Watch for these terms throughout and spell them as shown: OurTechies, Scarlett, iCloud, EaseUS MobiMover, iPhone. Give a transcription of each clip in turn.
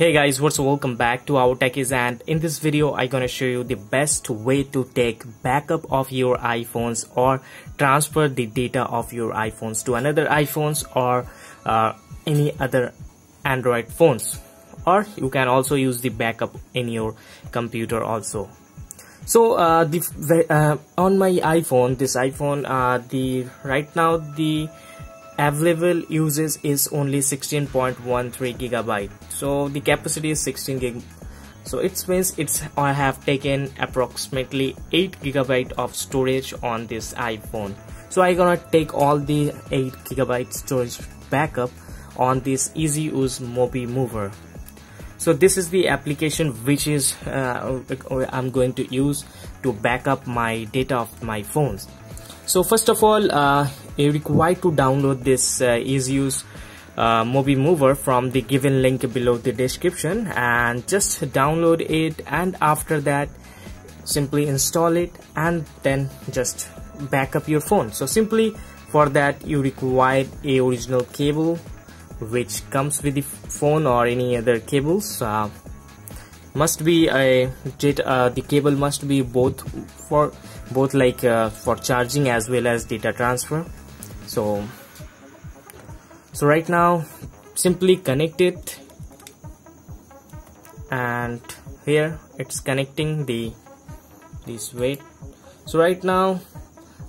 Hey guys, what's up? Welcome back to Our Techies, and in this video I'm gonna show you the best way to take backup of your iPhones or transfer the data of your iPhones to another iPhones or any other Android phones, or you can also use the backup in your computer also. So on my iPhone, right now the available uses is only 16.13 gigabyte, so the capacity is 16 gig, so it means I have taken approximately 8 gigabyte of storage on this iPhone. So I gonna take all the 8 gigabyte storage backup on this EaseUS MobiMover. So this is the application which is I'm going to use to back up my data of my phones. So first of all, you're required to download this EaseUS MobiMover from the given link below the description, and just download it, and after that simply install it and then just back up your phone. So simply for that you require a original cable which comes with the phone or any other cables. Must be the cable must be both like for charging as well as data transfer. So right now simply connect it, and here it's connecting this way. So right now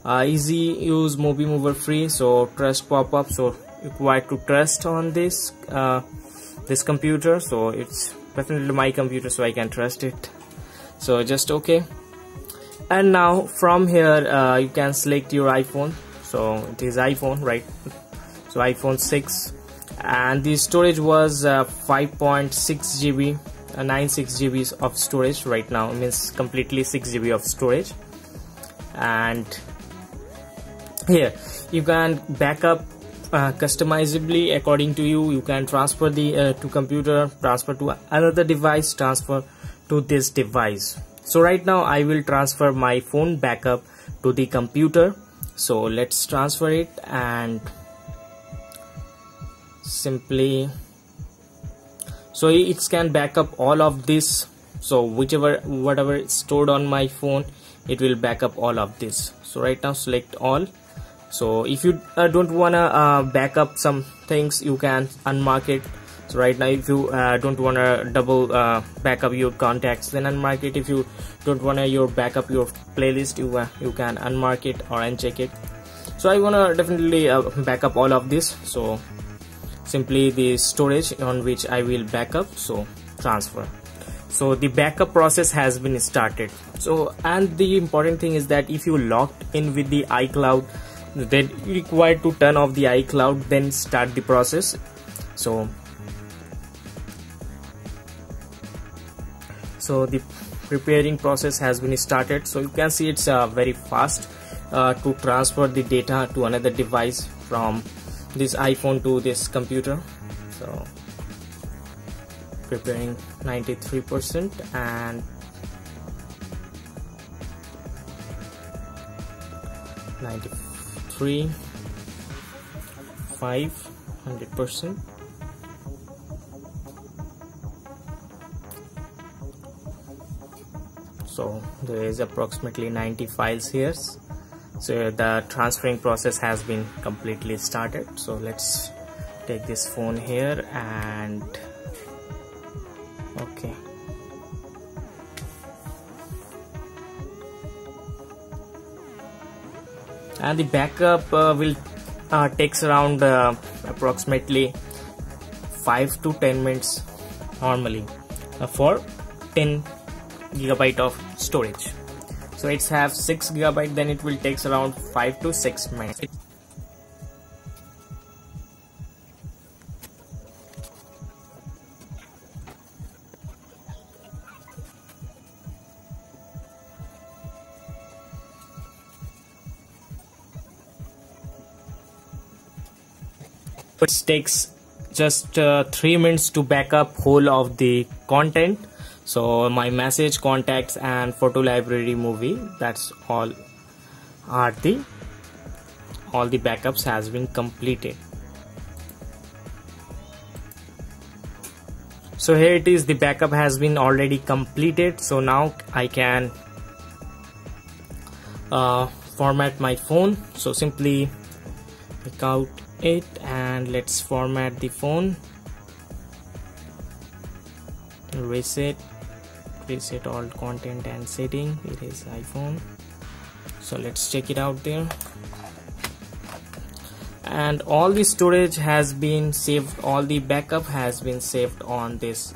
EaseUS MobiMover free, so trust pop-up, so required to trust on this this computer. So it's definitely my computer, so I can trust it, so just okay. And now from here you can select your iPhone, so it is iPhone, right? So iPhone 6, and the storage was 5.6 GB, 96 GB of storage right now, means completely 6 GB of storage. And here you can back up customizably according to you. You can transfer the to computer, transfer to another device, transfer to this device. So right now I will transfer my phone backup to the computer, so let's transfer it and simply, so it can back up all of this, so whatever is stored on my phone, it will back up all of this. So right now select all. So if you don't wanna back up some things, you can unmark it. So right now if you don't wanna double back up your contacts, then unmark it. If you don't wanna back up your playlist, you can unmark it or uncheck it. So I wanna definitely back up all of this, so simply the storage on which I will back up, so transfer. So the backup process has been started. So, and the important thing is that if you logged in with the iCloud, then you required to turn off the iCloud, then start the process. So the preparing process has been started. So you can see it's very fast to transfer the data to another device from this iPhone to this computer. So preparing 93%, and 95, 100%, 100%. So there is approximately 90 files here, so the transferring process has been completely started. So let's take this phone here and okay. And the backup will takes around approximately 5 to 10 minutes normally for 10 gigabyte of storage. So it's have 6 gigabyte, then it will takes around 5 to 6 minutes. It takes just 3 minutes to back up whole of the content, so my message, contacts and photo library, movie, that's all the backups has been completed. So here it is, the backup has been already completed. So now I can format my phone. So simply pick out it and let's format the phone. Reset all content and setting. It is iPhone. So let's check it out there. And all the storage has been saved, all the backup has been saved on this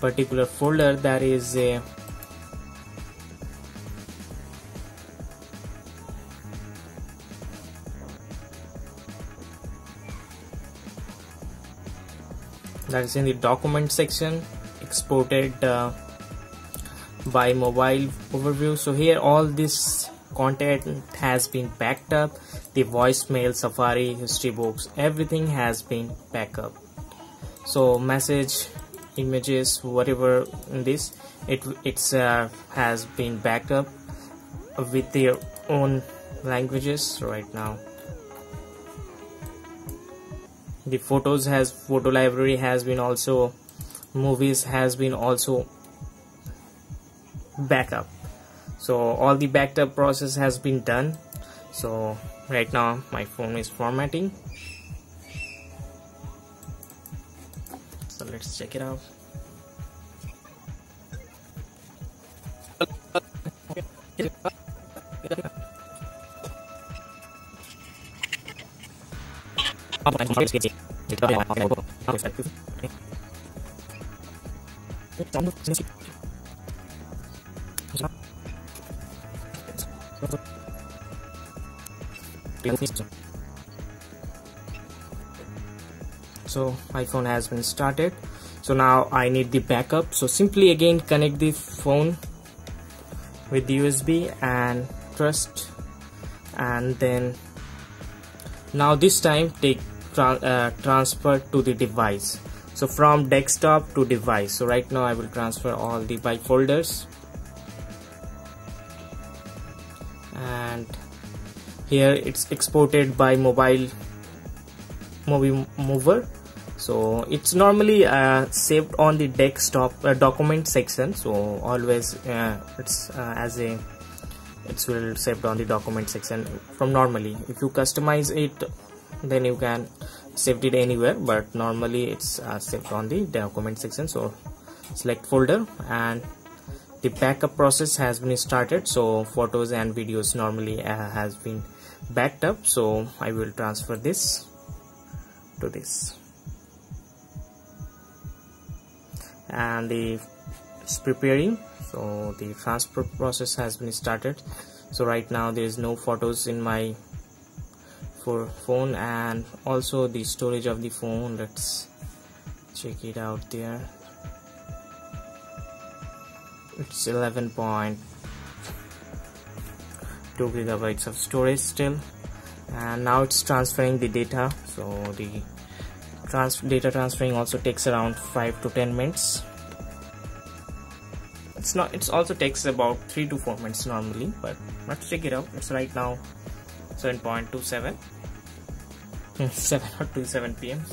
particular folder, that is a that is in the document section, exported by mobile overview. So here all this content has been backed up, the voicemail, Safari, history books, everything has been backed up. So message, images, whatever in this, it's has been backed up with their own languages right now. The photos has, photo library has been also, movies has been also backed up. So all the backed up process has been done. So right now my phone is formatting, so let's check it out. So iPhone has been started. So now I need the backup, so simply again connect the phone with the USB and trust, and then now this time take transfer to the device, so from desktop to device. So right now I will transfer all the by folders, and here it's exported by mobile MobiMover. So it's normally saved on the desktop document section, so always it will saved on the document section from normally. If you customize it, then you can save it anywhere, but normally it's saved on the document section. So select folder, and the backup process has been started. So photos and videos normally has been backed up, so I will transfer this to this, and it's preparing. So the transfer process has been started. So right now there is no photos in my phone, and also the storage of the phone, let's check it out there. It's 11.2 gigabytes of storage still, and now it's transferring the data. So the data transferring also takes around 5 to 10 minutes. It's also takes about 3 to 4 minutes normally, but let's check it out. It's right now 7.27 7:27 p.m.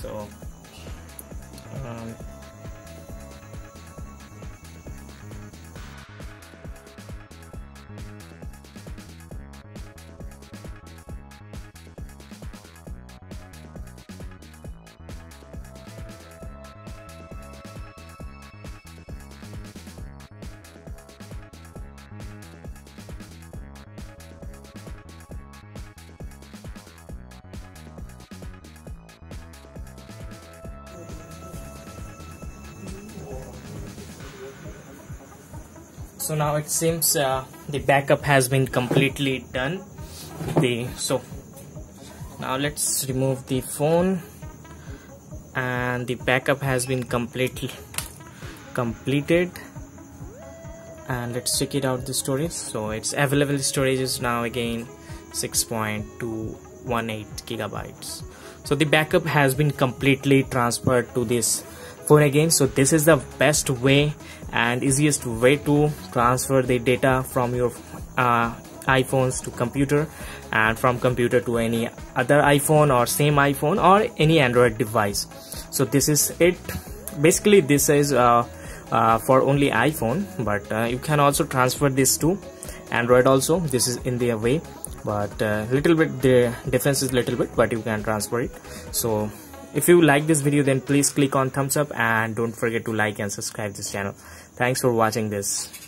So now it seems the backup has been completely done. So now let's remove the phone, and the backup has been completed, and let's check it out, the storage. So it's available storage is now again 6.218 gigabytes. So the backup has been completely transferred to this phone again. So this is the best way and easiest way to transfer the data from your iPhones to computer, and from computer to any other iPhone or same iPhone or any Android device. So this is it. Basically this is for only iPhone, but you can also transfer this to Android also. This is in their way, but little bit the difference is little bit, but you can transfer it. So if you like this video, then please click on thumbs up and don't forget to like and subscribe this channel. Thanks for watching this.